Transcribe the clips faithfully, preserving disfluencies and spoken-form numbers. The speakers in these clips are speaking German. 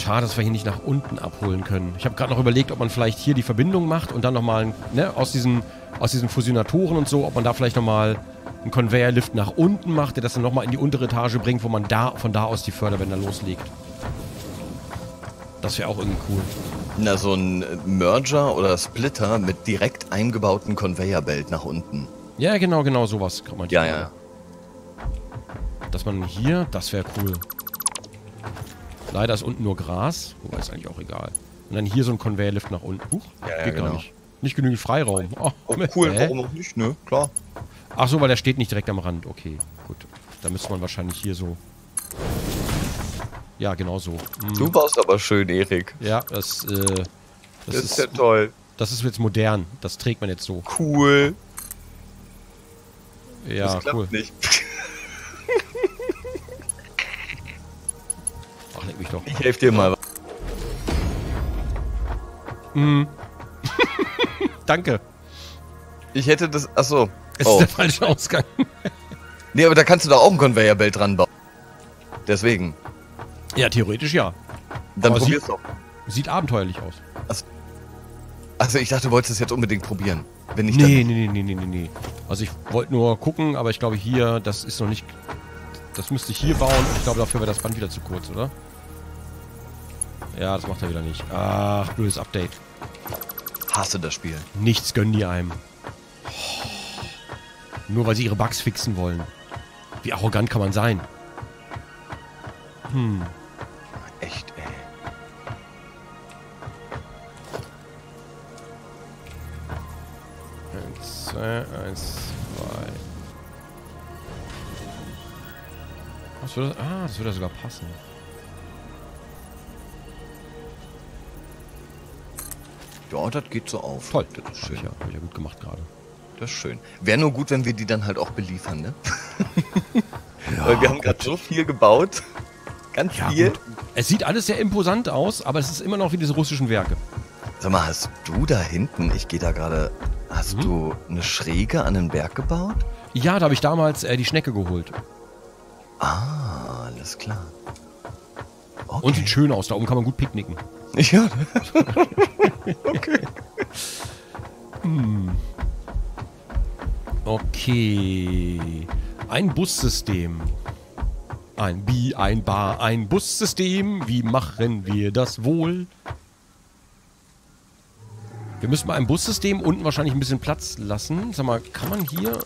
Schade, dass wir hier nicht nach unten abholen können. Ich habe gerade noch überlegt, ob man vielleicht hier die Verbindung macht und dann nochmal, ne, aus diesen, aus diesen Fusionatoren und so, ob man da vielleicht nochmal einen Conveyor-Lift nach unten macht, der das dann nochmal in die untere Etage bringt, wo man da von da aus die Förderbänder loslegt. Das wäre auch irgendwie cool. Na, so ein Merger oder Splitter mit direkt eingebauten Conveyor-Belt nach unten. Ja, genau, genau sowas kann man. Ja, ja, ja. Dass man hier, das wäre cool. Leider ist unten nur Gras. Wobei, ist eigentlich auch egal. Und dann hier so ein Conveyor-Lift nach unten. Huch, ja, ja, geht genau. Gar nicht. Nicht genügend Freiraum. Oh, oh cool, äh? warum auch nicht, ne? Klar. Ach so, weil der steht nicht direkt am Rand. Okay, gut. Da müsste man wahrscheinlich hier so... Ja, genau so. Mhm. Du baust aber schön, Erik. Ja, das, äh... Das, das ist ja toll. Das ist jetzt modern. Das trägt man jetzt so. Cool. Ja, das klappt cool. Nicht. Ach, leck mich doch. Ich helfe dir mal. Mhm. Danke. Ich hätte das... Achso. Es oh. ist der falsche Ausgang. Nee, aber da kannst du doch auch ein Conveyor-Belt dran bauen. Deswegen. Ja, theoretisch ja. Dann aber probier's sieht, doch. Sieht abenteuerlich aus. Also, also ich dachte, du wolltest es jetzt unbedingt probieren. Wenn ich nee, nee, nee, nee, nee, nee. Also ich wollte nur gucken, aber ich glaube hier, das ist noch nicht... Das müsste ich hier bauen und ich glaube, dafür wäre das Band wieder zu kurz, oder? Ja, das macht er wieder nicht. Ach, blödes Update. Hasse das Spiel. Nichts gönnen die einem. Oh. Nur weil sie ihre Bugs fixen wollen. Wie arrogant kann man sein? Hm. Echt, ey. Eins, zwei, eins, zwei. Das würde, ah, das würde sogar passen. Ja, das geht so auf. Toll, das ist schön. Hab ich ja, hab ich ja gut gemacht gerade. Das ist schön. Wäre nur gut, wenn wir die dann halt auch beliefern, ne? Ja, weil wir haben gerade so viel gebaut. Ganz ja, viel. Gut. Es sieht alles sehr imposant aus, aber es ist immer noch wie diese russischen Werke. Sag mal, hast du da hinten, ich gehe da gerade, hast mhm. du eine Schräge an den Berg gebaut? Ja, da habe ich damals äh, die Schnecke geholt. Ah, alles klar. Okay. Und sieht schön aus, da oben kann man gut picknicken. Ja. Okay. Hm. Okay. Ein Bussystem. Ein Bi, ein Bar, ein Bussystem. Wie machen wir das wohl? Wir müssen bei einem Bussystem unten wahrscheinlich ein bisschen Platz lassen. Sag mal, kann man hier...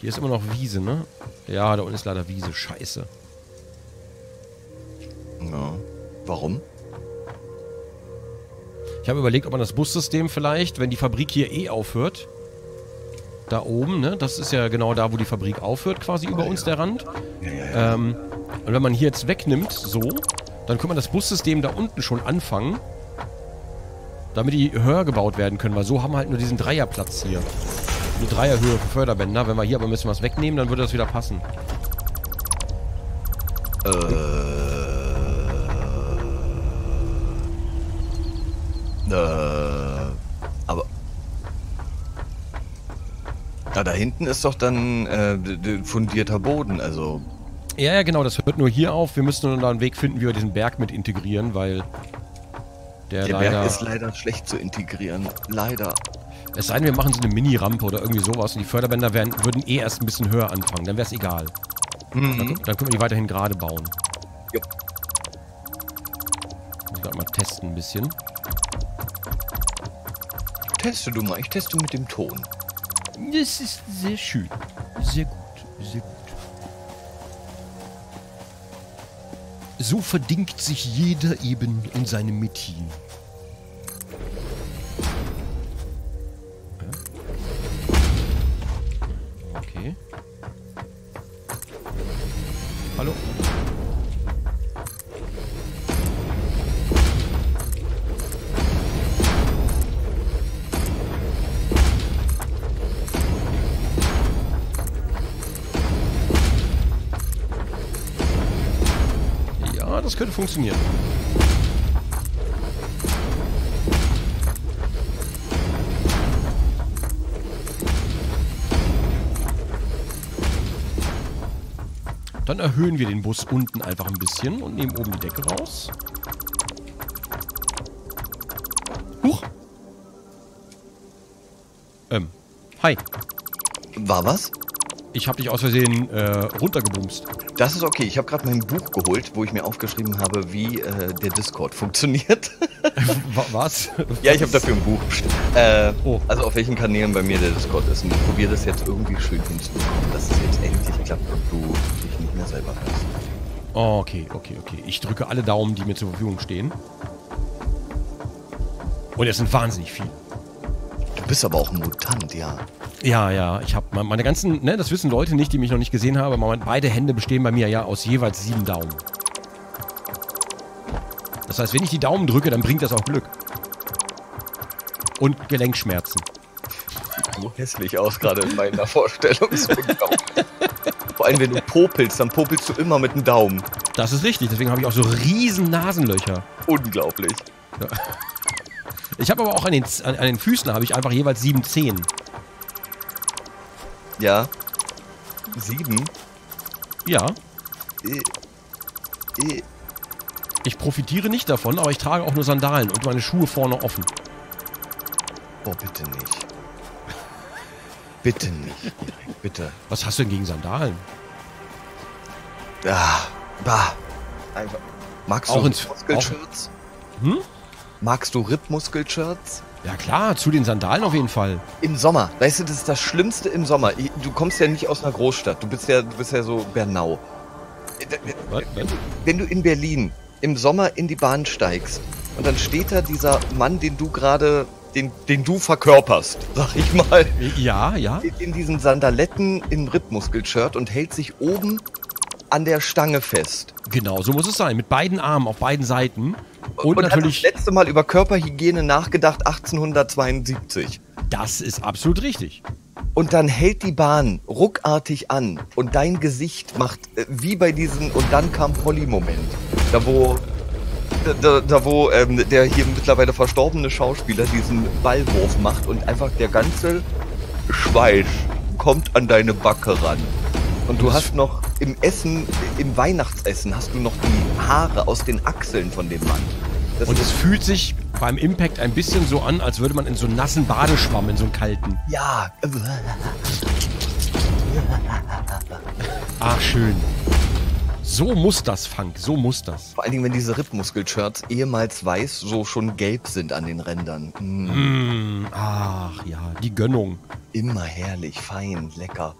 Hier ist immer noch Wiese, ne? Ja, da unten ist leider Wiese. Scheiße. Ja. Warum? Ich habe überlegt, ob man das Bussystem vielleicht, wenn die Fabrik hier eh aufhört... Da oben, ne? Das ist ja genau da, wo die Fabrik aufhört, quasi über uns der Rand. Ja, ja, ja. Ähm, und wenn man hier jetzt wegnimmt, so, dann kann man das Bussystem da unten schon anfangen, damit die höher gebaut werden können, weil so haben wir halt nur diesen Dreierplatz hier. Eine Dreierhöhe für Förderbänder. Wenn wir hier aber ein bisschen was wegnehmen, dann würde das wieder passen. Äh. Äh. Aber. Na, da hinten ist doch dann äh, fundierter Boden, also... Ja, ja, genau, das hört nur hier auf. Wir müssen nur noch einen Weg finden, wie wir diesen Berg mit integrieren, weil... Der, der leider... Berg ist leider schlecht zu integrieren, leider. Es sei denn, wir machen so eine Mini-Rampe oder irgendwie sowas und die Förderbänder werden, würden eh erst ein bisschen höher anfangen, dann wäre es egal. Mhm. Dann, dann können wir die weiterhin gerade bauen. Jo. Muss ich gerade mal testen ein bisschen. Teste du mal, ich teste mit dem Ton. Das ist sehr schön. Sehr gut, sehr gut. So verdingt sich jeder eben in seinem Metier. Okay. Hallo? Das könnte funktionieren. Dann erhöhen wir den Bus unten einfach ein bisschen und nehmen oben die Decke raus. Huch. Ähm. Hi. War was? Ich habe dich aus Versehen äh, runtergebumst. Das ist okay. Ich habe gerade mein Buch geholt, wo ich mir aufgeschrieben habe, wie äh, der Discord funktioniert. Was? Ja, ich habe dafür ein Buch. Äh, oh. Also auf welchen Kanälen bei mir der Discord ist. Und ich probiere das jetzt irgendwie schön hinzubekommen, dass es jetzt endlich klappt und du dich nicht mehr selber hörst. Oh, okay, okay, okay. Ich drücke alle Daumen, die mir zur Verfügung stehen. Und es sind wahnsinnig viele. Du bist aber auch ein Mutant, ja. Ja, ja, ich habe meine ganzen, ne, das wissen Leute nicht, die mich noch nicht gesehen haben, aber beide Hände bestehen bei mir ja aus jeweils sieben Daumen. Das heißt, wenn ich die Daumen drücke, dann bringt das auch Glück. Und Gelenkschmerzen. So hässlich aus gerade in meiner Vorstellung. Vor allem, wenn du popelst, dann popelst du immer mit dem Daumen. Das ist richtig, deswegen habe ich auch so riesen Nasenlöcher. Unglaublich. Ja. Ich habe aber auch an den, an, an den Füßen habe ich einfach jeweils sieben Zehen. Ja. Sieben? Ja. Äh, äh. Ich profitiere nicht davon, aber ich trage auch nur Sandalen und meine Schuhe vorne offen. Oh, bitte nicht. Bitte nicht. Bitte. Was hast du denn gegen Sandalen? Ah, bah. Einfach. Magst auch du Rippmuskel-Shirts? Hm? Magst du Rippmuskel-Shirts? Ja klar, zu den Sandalen auf jeden Fall. Im Sommer, weißt du, das ist das Schlimmste im Sommer. Du kommst ja nicht aus einer Großstadt, du bist ja, du bist ja so Bernau. Was? Wenn du in Berlin im Sommer in die Bahn steigst und dann steht da dieser Mann, den du gerade, den, den du verkörperst, sag ich mal. Ja, ja. Steht in diesen Sandaletten im Rippmuskelshirt und hält sich oben an der Stange fest. Genau, so muss es sein, mit beiden Armen auf beiden Seiten. Und, und natürlich hat das letzte Mal über Körperhygiene nachgedacht, achtzehnhundertzweiundsiebzig. Das ist absolut richtig. Und dann hält die Bahn ruckartig an und dein Gesicht macht äh, wie bei diesen und dann kam Polly-Moment. Da wo, da, da, wo ähm, der hier mittlerweile verstorbene Schauspieler diesen Ballwurf macht und einfach der ganze Schweiß kommt an deine Backe ran. Und du hast noch im Essen, im Weihnachtsessen, hast du noch die Haare aus den Achseln von dem Mann. Das und es fühlt sich beim Impact ein bisschen so an, als würde man in so einen nassen Badeschwamm, in so einen kalten. Ja. Ach, schön. So muss das, Phunk, so muss das. Vor allen Dingen, wenn diese Rippmuskel-Shirts ehemals weiß, so schon gelb sind an den Rändern. Mm. Mm, ach ja, die Gönnung. Immer herrlich, fein, lecker.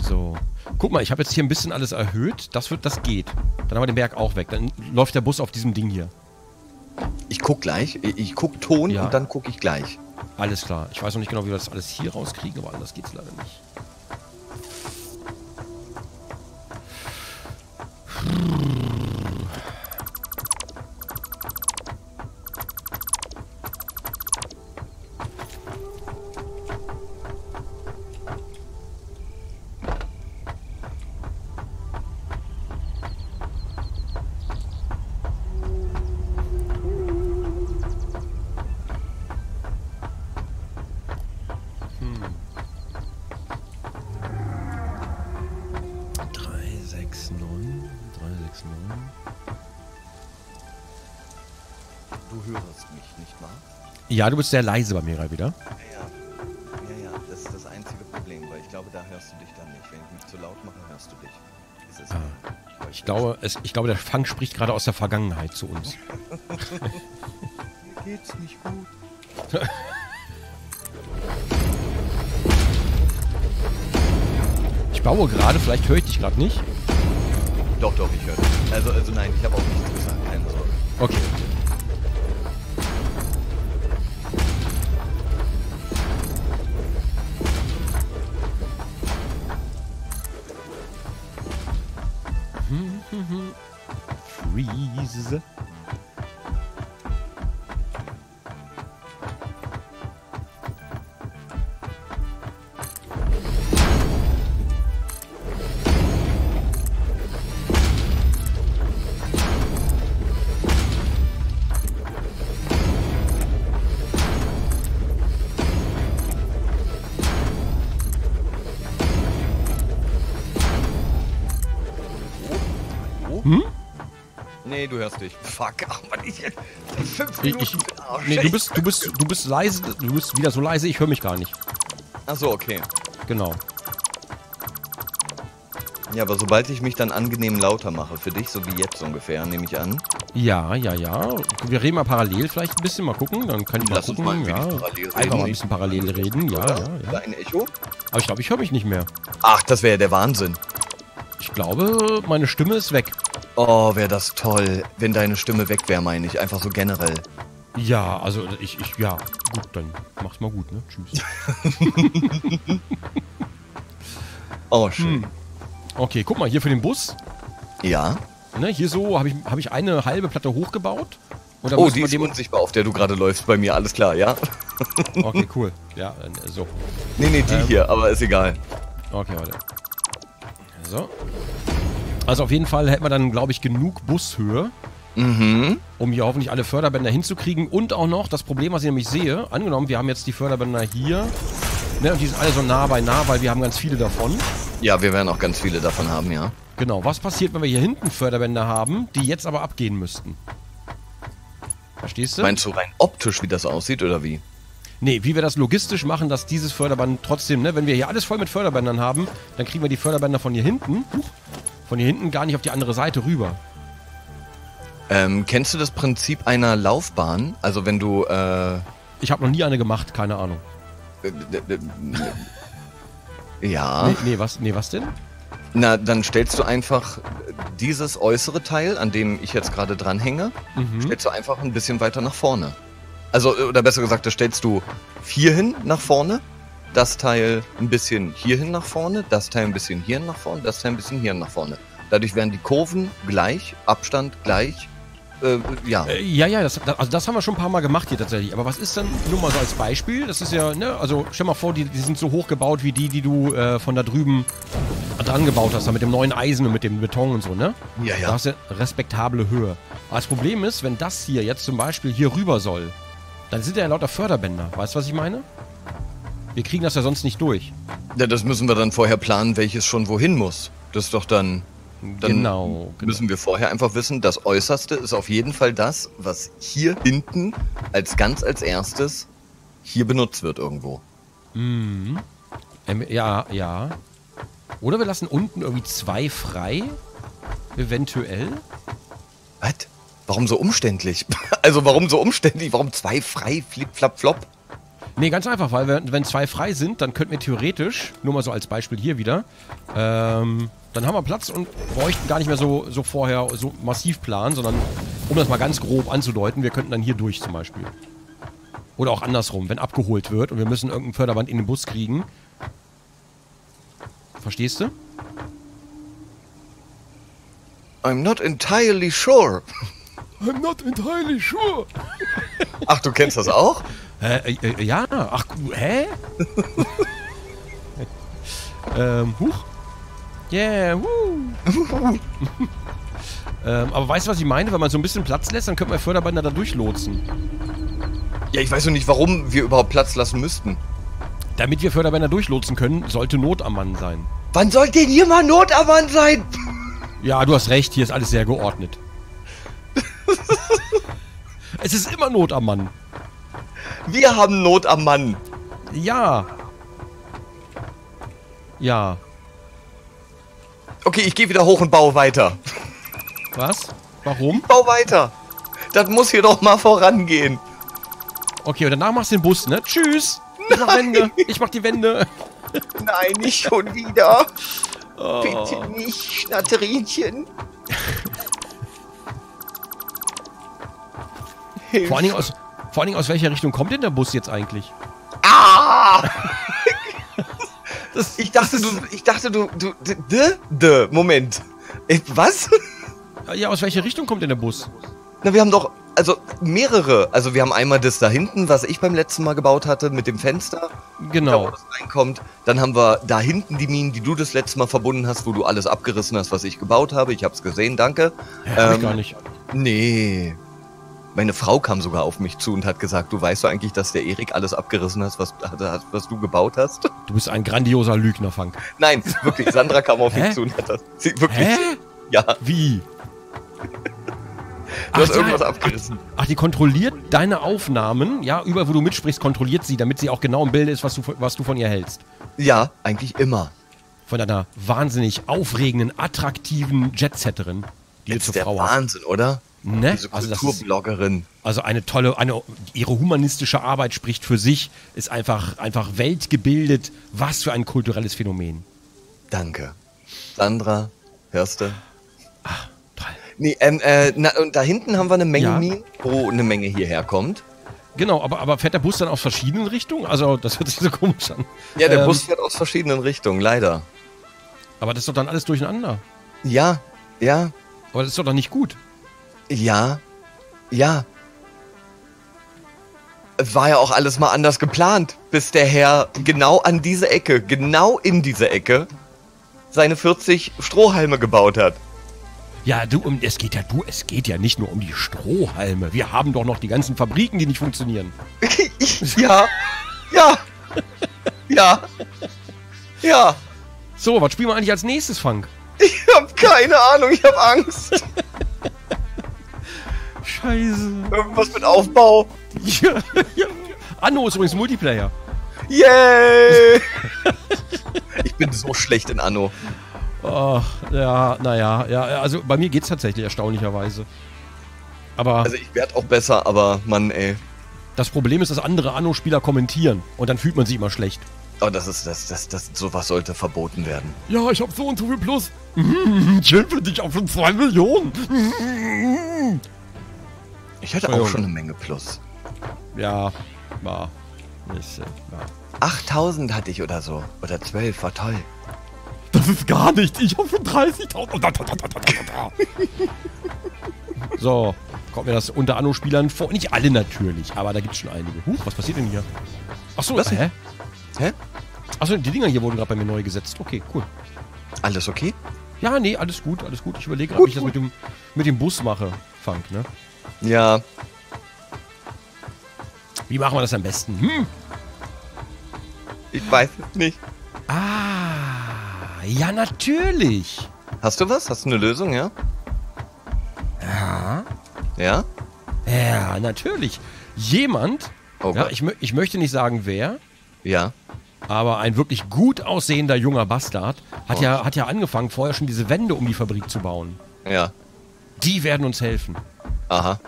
So. Guck mal, ich habe jetzt hier ein bisschen alles erhöht. Das wird, das geht. Dann haben wir den Berg auch weg. Dann läuft der Bus auf diesem Ding hier. Ich guck gleich. Ich guck Ton ja. Und dann guck ich gleich. Alles klar. Ich weiß noch nicht genau, wie wir das alles hier rauskriegen, aber anders geht's leider nicht. Ja, du bist sehr leise bei mir gerade wieder. Ja, ja, ja, ja, das ist das einzige Problem, weil ich glaube, da hörst du dich dann nicht. Wenn ich mich zu laut mache, hörst du dich. Das ist ah. Ich glaube, es, ich glaube, der Phunk spricht gerade aus der Vergangenheit zu uns. Mir geht's nicht gut. Ich baue gerade, vielleicht höre ich dich gerade nicht. Doch, doch, ich höre dich. Also, also nein, ich habe auch nichts gesagt, keine Sorge. Okay. Freeze. Nee, du hörst dich. Fuck, ach man, ich... Fünf Minuten... Ich, ich, oh, nee, du bist, du, bist, du bist leise, du bist wieder so leise, ich höre mich gar nicht. Ach so, okay. Genau. Ja, aber sobald ich mich dann angenehm lauter mache, für dich, so wie jetzt ungefähr, nehme ich an. Ja, ja, ja. Wir reden mal parallel vielleicht ein bisschen, mal gucken, dann kann ich mal Lass gucken. Uns mal ein ja. parallel reden. Einfach mal ein bisschen parallel reden, ja, ja, ja. Dein Echo? Aber ich glaube, ich höre mich nicht mehr. Ach, das wäre ja der Wahnsinn. Ich glaube, meine Stimme ist weg. Oh, wäre das toll, wenn deine Stimme weg wäre, meine ich. Einfach so generell. Ja, also ich, ich, ja. Gut, dann mach's mal gut, ne? Tschüss. Oh, schön. Hm. Okay, guck mal, hier für den Bus. Ja. Ne, hier so habe ich, hab ich eine halbe Platte hochgebaut. Und dann oh, die ist dem unsichtbar, auf der du gerade läufst bei mir. Alles klar, ja? Okay, cool. Ja, so. Nee, nee, die ähm, hier, aber ist egal. Okay, warte. So. Also auf jeden Fall hätten wir dann, glaube ich, genug Bushöhe. Mhm. Um hier hoffentlich alle Förderbänder hinzukriegen. Und auch noch das Problem, was ich nämlich sehe. Angenommen, wir haben jetzt die Förderbänder hier. Ne, und die sind alle so nah bei nah, weil wir haben ganz viele davon. Ja, wir werden auch ganz viele davon haben, ja. Genau, was passiert, wenn wir hier hinten Förderbänder haben, die jetzt aber abgehen müssten? Verstehst du? Meinst du rein optisch, wie das aussieht, oder wie? Nee, wie wir das logistisch machen, dass dieses Förderband trotzdem, ne, wenn wir hier alles voll mit Förderbändern haben, dann kriegen wir die Förderbänder von hier hinten, von hier hinten gar nicht auf die andere Seite rüber. Ähm, kennst du das Prinzip einer Laufbahn? Also wenn du, äh... Ich habe noch nie eine gemacht, keine Ahnung. Ja. Nee, nee, was, nee, was denn? Na, dann stellst du einfach dieses äußere Teil, an dem ich jetzt gerade dranhänge, mhm. stellst du einfach ein bisschen weiter nach vorne. Also, oder besser gesagt, da stellst du hierhin nach vorne, das Teil ein bisschen hierhin nach vorne, das Teil ein bisschen hierhin nach vorne, das Teil ein bisschen hierhin nach vorne. Dadurch werden die Kurven gleich, Abstand gleich, äh, ja. Äh, ja, ja, das, das, also das haben wir schon ein paar Mal gemacht hier tatsächlich. Aber was ist denn, nur mal so als Beispiel, das ist ja, ne, also stell mal vor, die, die sind so hoch gebaut wie die, die du äh, von da drüben dran gebaut hast, da mit dem neuen Eisen und mit dem Beton und so, ne? Ja, ja. Da hast du respektable Höhe. Aber das Problem ist, wenn das hier jetzt zum Beispiel hier rüber soll, dann sind ja lauter Förderbänder, weißt du, was ich meine? Wir kriegen das ja sonst nicht durch. Ja, das müssen wir dann vorher planen, welches schon wohin muss. Das ist doch dann... Dann genau, genau. müssen wir vorher einfach wissen, das Äußerste ist auf jeden Fall das, was hier hinten als ganz als erstes hier benutzt wird irgendwo. Mhm. Ähm, ja, ja. Oder wir lassen unten irgendwie zwei frei, eventuell. Was? Warum so umständlich? Also warum so umständlich? Warum zwei frei, flip, flap, flop? Nee, ganz einfach, weil wir, wenn zwei frei sind, dann könnten wir theoretisch, nur mal so als Beispiel hier wieder, ähm... dann haben wir Platz und bräuchten gar nicht mehr so, so vorher so massiv planen, sondern um das mal ganz grob anzudeuten, wir könnten dann hier durch zum Beispiel. Oder auch andersrum, wenn abgeholt wird und wir müssen irgendein Förderband in den Bus kriegen. Verstehst du? I'm not entirely sure. I'm not entirely sure. Ach, du kennst das auch? Äh, äh, ja, ach, hä? ähm, huch. Yeah, woo. ähm, aber weißt du, was ich meine? Wenn man so ein bisschen Platz lässt, dann könnte man Förderbänder da durchlotsen. Ja, ich weiß nur nicht, warum wir überhaupt Platz lassen müssten. Damit wir Förderbänder durchlotsen können, sollte Not am Mann sein. Wann sollte denn hier mal Not am Mann sein? Ja, du hast recht, hier ist alles sehr geordnet. Es ist immer Not am Mann. Wir haben Not am Mann. Ja. Ja. Okay, ich gehe wieder hoch und baue weiter. Was? Warum? Ich baue weiter. Das muss hier doch mal vorangehen. Okay, und danach machst du den Bus, ne? Tschüss. Ich mach Wände. Ich mach die Wände. Nein, nicht schon wieder. Oh. Bitte nicht, Schnatterinchen. Vor allen Dingen aus, vor allen Dingen aus welcher Richtung kommt denn der Bus jetzt eigentlich? Ah! Das, ich dachte, du, ich dachte, du, du, de, de, Moment. Was? Ja, aus welcher Richtung kommt denn der Bus? Na, wir haben doch, also, mehrere. Also, wir haben einmal das da hinten, was ich beim letzten Mal gebaut hatte, mit dem Fenster. Genau. Da, wo das reinkommt. Dann haben wir da hinten die Minen, die du das letzte Mal verbunden hast, wo du alles abgerissen hast, was ich gebaut habe. Ich hab's gesehen, danke. Ja, ähm, ich gar nicht. Nee. Meine Frau kam sogar auf mich zu und hat gesagt, du weißt doch eigentlich, dass der Erik alles abgerissen hat, was, was du gebaut hast? Du bist ein grandioser Lügner, Phunk. Nein, wirklich, Sandra kam auf mich zu und hat das... Sie, wirklich, Hä? Ja. Wie? Du hast irgendwas abgerissen. Ach, die kontrolliert deine Aufnahmen, ja, überall wo du mitsprichst, kontrolliert sie, damit sie auch genau im Bilde ist, was du, was du von ihr hältst. Ja, eigentlich immer. Von einer wahnsinnig aufregenden, attraktiven Jetsetterin, die du zur Frau hast. Wahnsinn, oder? Ne? Diese Kulturbloggerin. Also, also eine tolle, eine, ihre humanistische Arbeit spricht für sich, ist einfach, einfach weltgebildet. Was für ein kulturelles Phänomen. Danke. Sandra, hörst du? Ach, toll. Nee, ähm, äh, na, und da hinten haben wir eine Menge ja. Minen, wo eine Menge hierher kommt. Genau, aber, aber fährt der Bus dann aus verschiedenen Richtungen? Also, das hört sich so komisch an. Ja, der ähm, Bus fährt aus verschiedenen Richtungen, leider. Aber das ist doch dann alles durcheinander. Ja, ja. Aber das ist doch dann nicht gut. Ja, ja. War ja auch alles mal anders geplant, bis der Herr genau an diese Ecke, genau in diese Ecke, seine vierzig Strohhalme gebaut hat. Ja, du, um, es geht ja, du, es geht ja nicht nur um die Strohhalme. Wir haben doch noch die ganzen Fabriken, die nicht funktionieren. Ja, ja, ja, ja. So, was spielen wir eigentlich als nächstes, Phunk? Ich hab keine Ahnung, ich hab Angst. Scheiße. Irgendwas mit Aufbau. Ja, ja. Anno ist übrigens Multiplayer. Yay! Ich bin so schlecht in Anno. Oh, ja, naja, ja, also bei mir geht's tatsächlich erstaunlicherweise. Aber also ich werde auch besser, aber Mann, ey. Das Problem ist, dass andere Anno-Spieler kommentieren und dann fühlt man sich immer schlecht. Oh, das ist, das, das, das, sowas sollte verboten werden. Ja, ich hab so und so viel plus. Ich helfe dich auch schon zwei Millionen. Ich hatte auch schon eine Menge plus. Ja, war. achttausend hatte ich oder so. Oder zwölf, war toll. Das ist gar nicht. Ich hoffe dreißigtausend. So, kommt mir das unter Anno-Spielern vor. Nicht alle natürlich, aber da gibt's schon einige. Huch, was passiert denn hier? Achso, was? Hä? Hä? Achso, die Dinger hier wurden gerade bei mir neu gesetzt. Okay, cool. Alles okay? Ja, nee, alles gut, alles gut. Ich überlege gerade, ob ich das mit dem, mit dem Bus mache, Phunk, ne? Ja. Wie machen wir das am besten? Hm? Ich weiß es nicht. Ah, ja natürlich. Hast du was? Hast du eine Lösung, ja? Ja. Ja? Ja, natürlich. Jemand, oh ja, ich, ich möchte nicht sagen wer, ja, aber ein wirklich gut aussehender junger Bastard hat, oh. ja, hat ja angefangen, vorher schon diese Wände um die Fabrik zu bauen. Ja. Die werden uns helfen. Aha.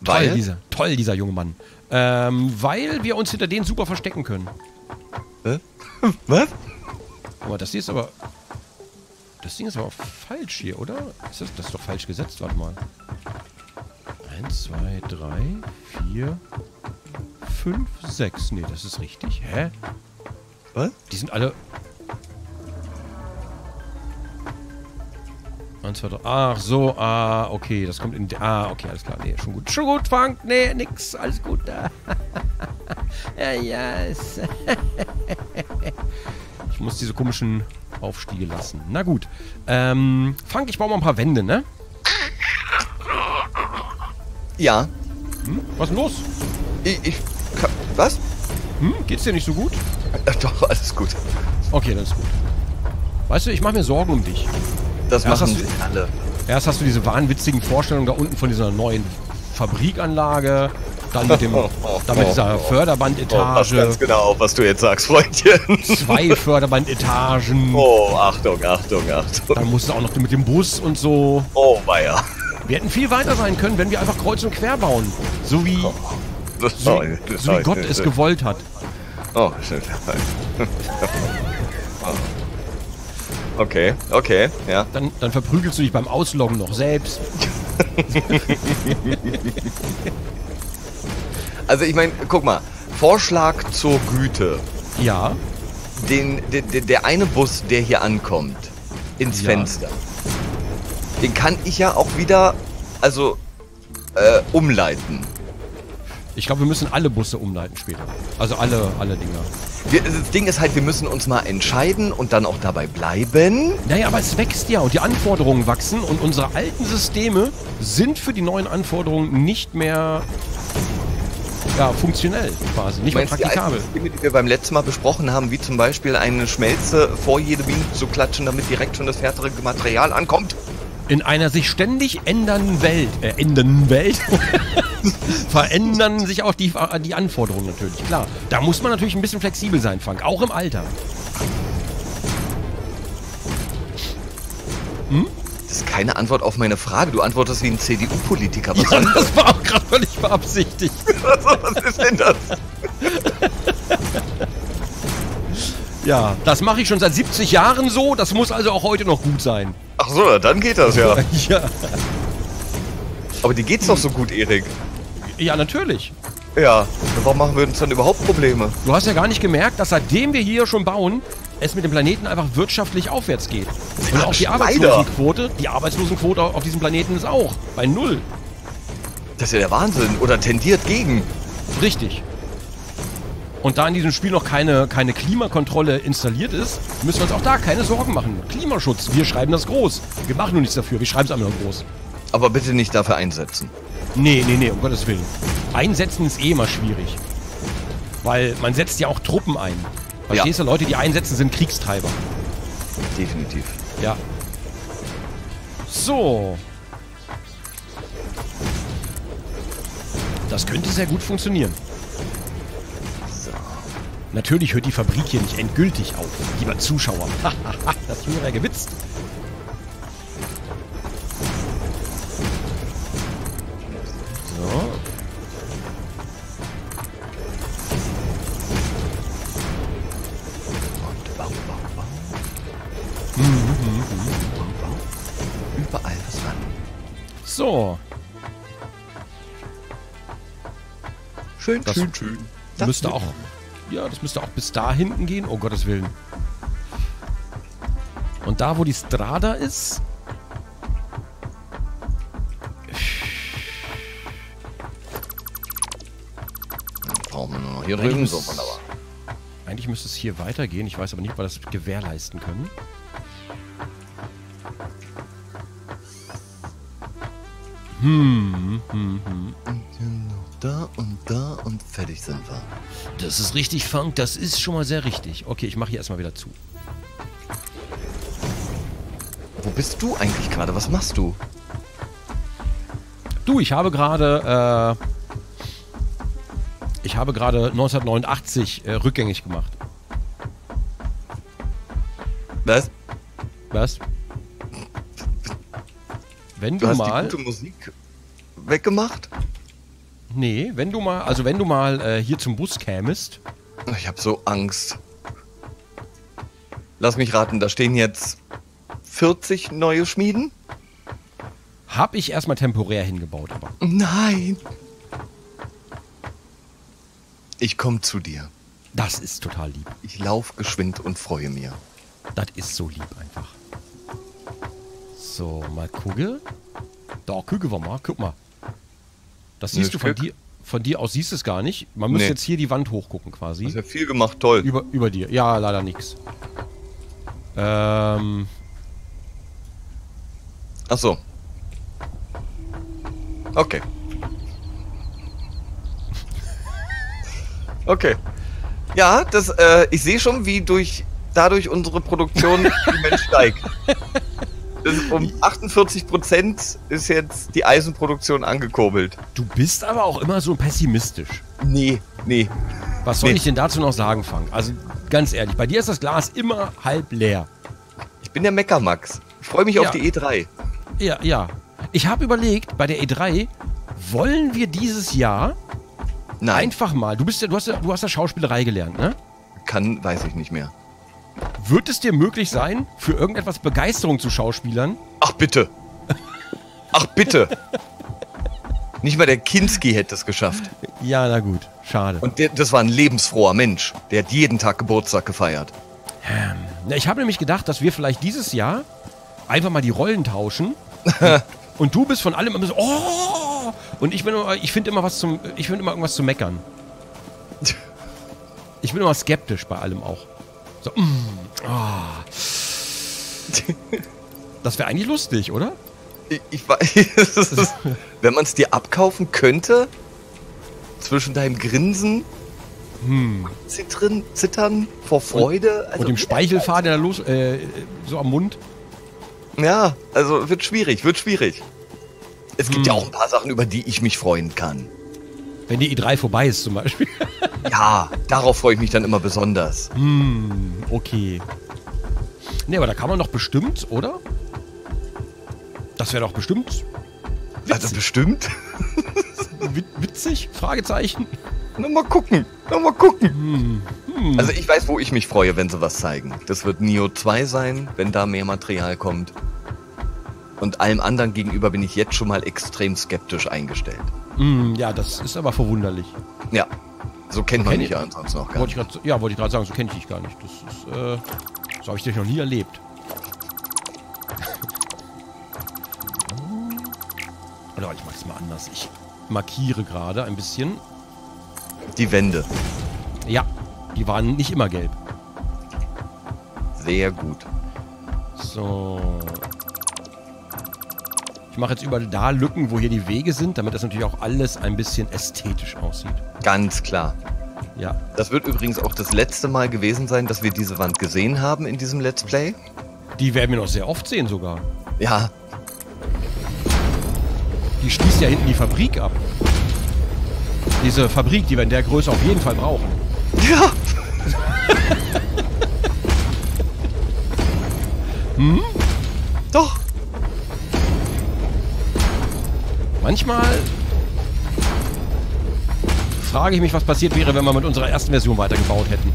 Weil? Toll, dieser, toll, dieser junge Mann. Ähm, weil wir uns hinter denen super verstecken können. Hä? Was? Aber das hier ist aber... Das Ding ist aber falsch hier, oder? Ist das, das ist doch falsch gesetzt, warte mal. Eins, zwei, drei, vier, fünf, sechs. Nee, das ist richtig. Hä? Was? Die sind alle... Ach so, ah, okay, das kommt in... Ah, okay, alles klar, nee, schon gut. Schon gut, Phunk, nee, nix, alles gut. Ja, yes. Ich muss diese komischen Aufstiege lassen. Na gut, ähm, Phunk, ich baue mal ein paar Wände, ne? Ja. Hm? Was denn los? Ich, ich kann, was? Hm, geht's dir nicht so gut? Ach doch, alles gut. Okay, dann ist gut. Weißt du, ich mache mir Sorgen um dich. Das erst machen sie alle. Erst hast du diese wahnwitzigen Vorstellungen da unten von dieser neuen Fabrikanlage, dann mit, dem, oh, oh, dann mit dieser oh, oh. Förderbandetage. Pass oh, ganz genau auf, was du jetzt sagst, Freundchen. Zwei Förderbandetagen. Oh, Achtung, Achtung, Achtung. Dann musst du auch noch mit dem Bus und so. Oh, weia. Wir hätten viel weiter sein können, wenn wir einfach kreuz und quer bauen. So wie, oh, so, so wie Gott es gewollt hat. Oh, shit. Okay, okay, ja. Dann, dann verprügelst du dich beim Ausloggen noch selbst. Also ich meine, guck mal, Vorschlag zur Güte. Ja. Den, de, de, der eine Bus, der hier ankommt, ins ja. Fenster, den kann ich ja auch wieder, also, äh, umleiten. Ich glaube, wir müssen alle Busse umleiten später. Also alle, alle Dinger. Wir, das Ding ist halt, wir müssen uns mal entscheiden und dann auch dabei bleiben. Naja, aber es wächst ja und die Anforderungen wachsen und unsere alten Systeme sind für die neuen Anforderungen nicht mehr ja, funktionell quasi, nicht mehr praktikabel. Die alten Systeme, die wir beim letzten Mal besprochen haben, wie zum Beispiel eine Schmelze vor jede Biene zu klatschen, damit direkt schon das härtere Material ankommt. In einer sich ständig ändernden Welt, äh, ändernden Welt, verändern sich auch die, die Anforderungen natürlich, klar. Da muss man natürlich ein bisschen flexibel sein, Frank, auch im Alter. Hm? Das ist keine Antwort auf meine Frage. Du antwortest wie ein C D U-Politiker. Ja, das war auch gerade völlig beabsichtigt. Was ist denn das? Ja, das mache ich schon seit siebzig Jahren so. Das muss also auch heute noch gut sein. Ach so, dann geht das ja. Ja. Aber dir geht's doch so gut, Erik. Ja, natürlich. Ja, warum machen wir uns dann überhaupt Probleme? Du hast ja gar nicht gemerkt, dass seitdem wir hier schon bauen, es mit dem Planeten einfach wirtschaftlich aufwärts geht. Und auch die Arbeitslosenquote, die Arbeitslosenquote auf diesem Planeten ist auch bei Null. Das ist ja der Wahnsinn. Oder tendiert gegen. Richtig. Und da in diesem Spiel noch keine, keine Klimakontrolle installiert ist, müssen wir uns auch da keine Sorgen machen. Klimaschutz, wir schreiben das groß. Wir machen nur nichts dafür, wir schreiben es einfach nur groß. Aber bitte nicht dafür einsetzen. Nee, nee, nee, um Gottes Willen. Einsetzen ist eh immer schwierig. Weil man setzt ja auch Truppen ein. Verstehst du, ja. Leute, die einsetzen, sind Kriegstreiber. Definitiv. Ja. So. Das könnte sehr gut funktionieren. So. Natürlich hört die Fabrik hier nicht endgültig auf, lieber Zuschauer. Das wäre ja gewitzt. So. Überall was ran. So. Schön, das schön, schön. Das müsste auch. Ja, das müsste auch bis da hinten gehen. Oh Gottes Willen. Und da, wo die Strada ist. Dann brauchen wir nur noch hier drüben. So, wunderbar. Eigentlich müsste es hier weitergehen. Ich weiß aber nicht, ob wir das gewährleisten können. Hm, hm, hm. Und noch da und da und fertig sind wir. Das ist richtig, Funk. Das ist schon mal sehr richtig. Okay, ich mache hier erstmal wieder zu. Wo bist du eigentlich gerade? Was machst du? Du, ich habe gerade... Äh, ich habe gerade neunzehnhundertneunundachtzig äh, rückgängig gemacht. Was? Was? Wenn du, du hast mal die gute Musik weggemacht? Nee, wenn du mal, also wenn du mal äh, hier zum Bus kämest. Ich hab so Angst. Lass mich raten, da stehen jetzt vierzig neue Schmieden? Hab ich erstmal temporär hingebaut, aber. Nein! Ich komme zu dir. Das ist total lieb. Ich lauf geschwind und freue mir. Das ist so lieb einfach. So, mal gucken. Da gucken wir mal. Guck mal. Das siehst du von dir, von dir aus siehst du es gar nicht. Man müsste jetzt hier die Wand hochgucken quasi. Du hast ja viel gemacht, toll. Über, über dir. Ja, leider nichts. Ähm. Ach so. Okay. Okay. Ja, das, äh, ich sehe schon, wie durch dadurch unsere Produktion steigt. Um achtundvierzig Prozent ist jetzt die Eisenproduktion angekurbelt. Du bist aber auch immer so pessimistisch. Nee, nee. Was soll nee. ich denn dazu noch sagen, Frank? Also ganz ehrlich, bei dir ist das Glas immer halb leer. Ich bin der Meckermax. Ich freue mich ja. auf die E drei. Ja, ja. Ich habe überlegt, bei der E drei wollen wir dieses Jahr Nein. einfach mal. Du bist ja, du hast ja, du hast ja Schauspielerei gelernt, ne? Kann, weiß ich nicht mehr. Wird es dir möglich sein, für irgendetwas Begeisterung zu schauspielern? Ach bitte! Ach bitte! Nicht mal der Kinski hätte es geschafft. Ja, na gut. Schade. Und der, das war ein lebensfroher Mensch. Der hat jeden Tag Geburtstag gefeiert. Ich habe nämlich gedacht, dass wir vielleicht dieses Jahr einfach mal die Rollen tauschen. und, und du bist von allem immer so, oh! Und ich bin immer, ich finde immer was zum, ich finde immer irgendwas zu meckern. Ich bin immer skeptisch bei allem auch. So, mm, oh. Das wäre eigentlich lustig, oder? Ich, ich weiß. Wenn man es dir abkaufen könnte, zwischen deinem Grinsen, hm. Zittern, Zittern vor Freude. Und, also, und dem Speichelfaden, der da los, äh, so am Mund. Ja, also wird schwierig, wird schwierig. Es gibt hm. ja auch ein paar Sachen, über die ich mich freuen kann. Wenn die I drei vorbei ist zum Beispiel. Ja, darauf freue ich mich dann immer besonders. Hm, okay. Ne, aber da kann man doch bestimmt, oder? Das wäre doch bestimmt witzig. Also bestimmt? Witzig? Fragezeichen? Na mal gucken, na mal gucken. Hm. Hm. Also ich weiß, wo ich mich freue, wenn sie was zeigen. Das wird Nioh zwei sein, wenn da mehr Material kommt. Und allem anderen gegenüber bin ich jetzt schon mal extrem skeptisch eingestellt. Mm, ja, das ist aber verwunderlich. Ja, so kennt so man kenn mich ja ansonsten noch gar nicht. Ich grad, ja, wollte ich gerade sagen, so kenne ich dich gar nicht. Das ist, äh, so habe ich dich noch nie erlebt. Oder ich mache es mal anders. Ich markiere gerade ein bisschen. Die Wände. Ja, die waren nicht immer gelb. Sehr gut. So... Ich mache jetzt überall da Lücken, wo hier die Wege sind, damit das natürlich auch alles ein bisschen ästhetisch aussieht. Ganz klar. Ja. Das wird übrigens auch das letzte Mal gewesen sein, dass wir diese Wand gesehen haben in diesem Let's Play. Die werden wir noch sehr oft sehen sogar. Ja. Die schließt ja hinten die Fabrik ab. Diese Fabrik, die wir in der Größe auf jeden Fall brauchen. Ja. Hm? Doch. Manchmal frage ich mich, was passiert wäre, wenn wir mit unserer ersten Version weitergebaut hätten.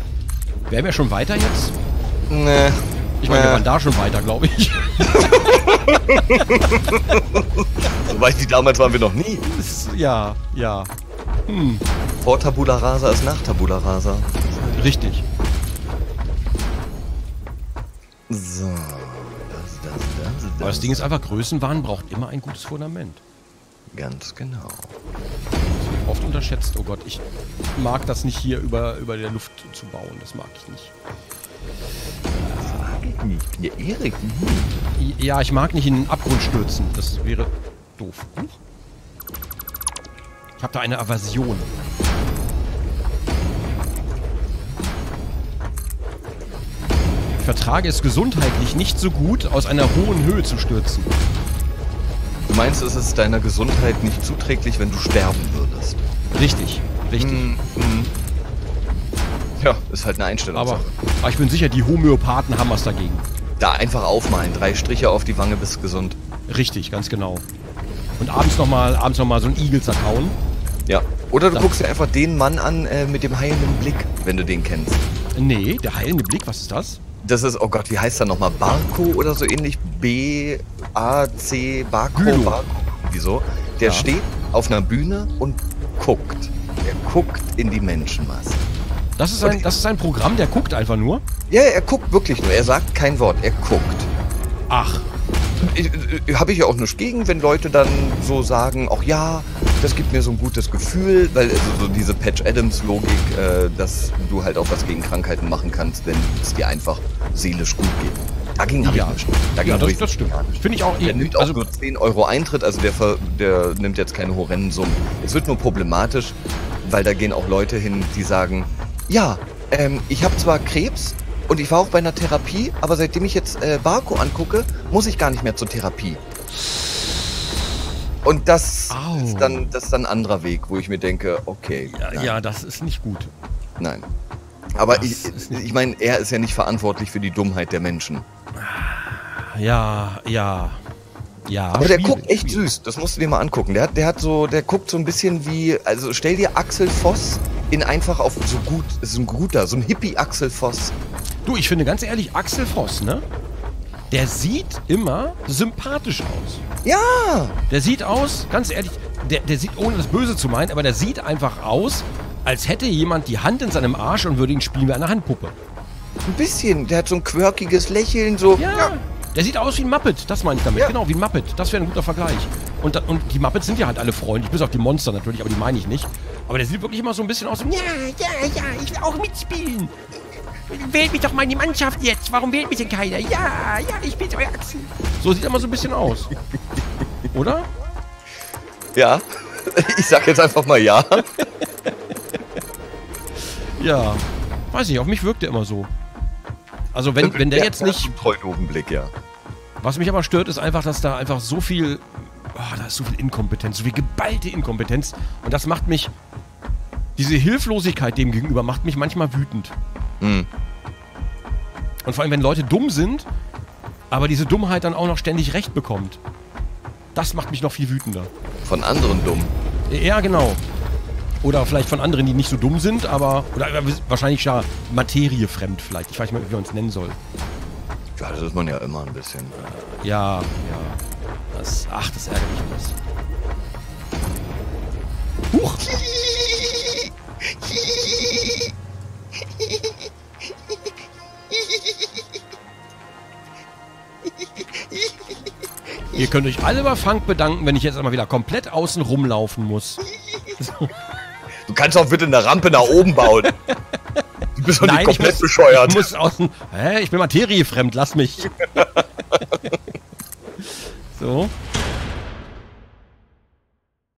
Wären wir schon weiter jetzt? Nee. Ich meine, nee. wir waren da schon weiter, glaube ich. Wobei, die damals waren wir noch nie. Ja, ja. Hm. Vor Tabula Rasa ist nach Tabula Rasa. Richtig. So. Das, das, das, das. Aber das Ding ist einfach, Größenwahn braucht immer ein gutes Fundament. Ganz genau. Das wird oft unterschätzt. Oh Gott, ich mag das nicht, hier über, über der Luft zu bauen. Das mag ich nicht. Das mag ich nicht. Ich bin der Erik. Hm. Ja, ich mag nicht in den Abgrund stürzen. Das wäre doof. Ich habe da eine Aversion. Ich vertrage es gesundheitlich nicht so gut, aus einer hohen Höhe zu stürzen. Du meinst, es ist deiner Gesundheit nicht zuträglich, wenn du sterben würdest? Richtig, richtig. Mm, mm. Ja, ist halt eine Einstellungssache. Aber, aber ich bin sicher, die Homöopathen haben was dagegen. Da einfach aufmalen, drei Striche auf die Wange, bist gesund. Richtig, ganz genau. Und abends nochmal abends noch mal so einen Igel zerkauen. Ja, oder du das guckst dir einfach den Mann an äh, mit dem heilenden Blick, wenn du den kennst. Nee, der heilende Blick, was ist das? Das ist, oh Gott, wie heißt er nochmal? Barco oder so ähnlich? B A C, Barco, Gülo. Barco. Wieso? Der ja. steht auf einer Bühne und guckt. Er guckt in die Menschenmasse. Das ist, ein, das ist ein Programm, der guckt einfach nur? Ja, er guckt wirklich nur. Er sagt kein Wort, er guckt. Ach. Habe ich ja auch nichts gegen, wenn Leute dann so sagen, ach ja, das gibt mir so ein gutes Gefühl, weil also so diese Patch-Adams-Logik, äh, dass du halt auch was gegen Krankheiten machen kannst, wenn es dir einfach seelisch gut geht. Dagegen habe ich nichts. Ja, das, das stimmt. Finde ich auch eben. Der nimmt auch also nur zehn Euro Eintritt, also der, ver, der nimmt jetzt keine horrenden Summen. Es wird nur problematisch, weil da gehen auch Leute hin, die sagen, ja, ähm, ich habe zwar Krebs, und ich war auch bei einer Therapie, aber seitdem ich jetzt äh, Barco angucke, muss ich gar nicht mehr zur Therapie. Und das Au. ist dann das ist dann ein anderer Weg, wo ich mir denke, okay. Ja, ja, das ist nicht gut. Nein. Aber das ich, ich, ich meine, er ist ja nicht verantwortlich für die Dummheit der Menschen. Ja, ja, ja. Aber der guckt echt Spiel. süß, das musst du dir mal angucken. Der, der, hat so, der guckt so ein bisschen wie, also stell dir Axel Voss in einfach auf so gut, so ein guter, so ein Hippie Axel Voss. Du, ich finde ganz ehrlich, Axel Voss, ne? Der sieht immer sympathisch aus. Ja! Der sieht aus, ganz ehrlich, der, der sieht, ohne das Böse zu meinen, aber der sieht einfach aus, als hätte jemand die Hand in seinem Arsch und würde ihn spielen wie eine Handpuppe. Ein bisschen, der hat so ein quirkiges Lächeln, so... Ja, ja. Der sieht aus wie ein Muppet, das meine ich damit. Ja. Genau, wie ein Muppet, das wäre ein guter Vergleich. Und, und die Muppets sind ja halt alle freundlich, bis auf die Monster natürlich, aber die meine ich nicht. Aber der sieht wirklich immer so ein bisschen aus, ja, ja, ja, ich will auch mitspielen. Wählt mich doch mal in die Mannschaft jetzt. Warum wählt mich denn keiner? Ja, ja, ich bin euer Axel. So sieht er mal so ein bisschen aus. Oder? Ja. Ich sag jetzt einfach mal ja. Ja. Weiß nicht, auf mich wirkt der immer so. Also wenn, wenn der ja, jetzt nicht... Einen treuen Augenblick, ja. Was mich aber stört, ist einfach, dass da einfach so viel... Oh, da ist so viel Inkompetenz, so viel geballte Inkompetenz. Und das macht mich... Diese Hilflosigkeit dem gegenüber macht mich manchmal wütend. Mhm. Und vor allem, wenn Leute dumm sind, aber diese Dummheit dann auch noch ständig recht bekommt. Das macht mich noch viel wütender. Von anderen dumm? Ja, genau. Oder vielleicht von anderen, die nicht so dumm sind, aber... Oder wahrscheinlich ja materiefremd vielleicht. Ich weiß nicht mehr, wie man es nennen soll. Ja, das ist man ja immer ein bisschen. Ja, ja. Das, ach, das ärgert mich bloß. Huch! Ihr könnt euch alle bei Phunk bedanken, wenn ich jetzt einmal wieder komplett außen rumlaufen muss. Du kannst auch bitte eine Rampe nach oben bauen. Du bist doch Nein, nicht komplett ich muss, bescheuert. Ich muss außen. Hä? Ich bin materiefremd, lass mich. So.